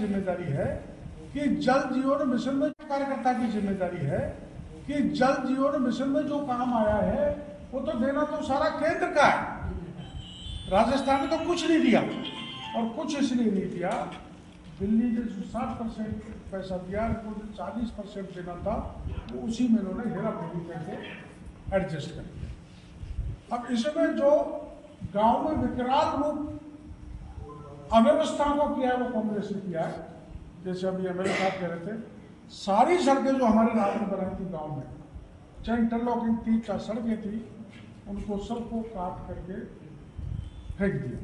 जिम्मेदारी है कि जल जीवन मिशन में कार्यकर्ता की जिम्मेदारी है कि जल जीवन मिशन में जो काम आया है वो तो देना तो सारा केंद्र का है। राजस्थान ने तो कुछ नहीं दिया, और कुछ इसलिए नहीं दिया, दिल्ली ने जो 60% पैसा दिया, को 40% देना था, वो उसी में उन्होंने हेराफेरी करके एडजस्ट कर दिया। अब इसमें जो गांव में विकराल रूप अव्यवस्था को किया है वो कांग्रेस ने किया है। जैसे अभी हमारे साथ कह रहे थे, सारी सड़कें जो हमारे राज्य में बनाई थी गाँव में, चाहे इंटरलॉकिंग थी चाहे सड़कें थी, उनको सबको काट करके फेंक दिया।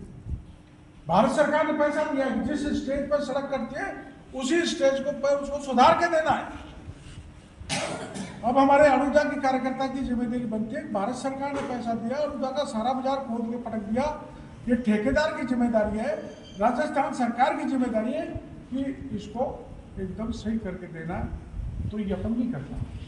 भारत सरकार ने पैसा दिया है, जिस स्टेज पर सड़क करती है उसी स्टेज को पर उसको सुधार के देना है। अब हमारे अनुजा की कार्यकर्ता की जिम्मेदारी बनती है, भारत सरकार ने पैसा दिया, अनुजा का सारा बाजार खोद के पटक दिया, ये ठेकेदार की जिम्मेदारी है, राजस्थान सरकार की जिम्मेदारी है कि इसको एकदम सही करके देना, तो ये अपन भी करना।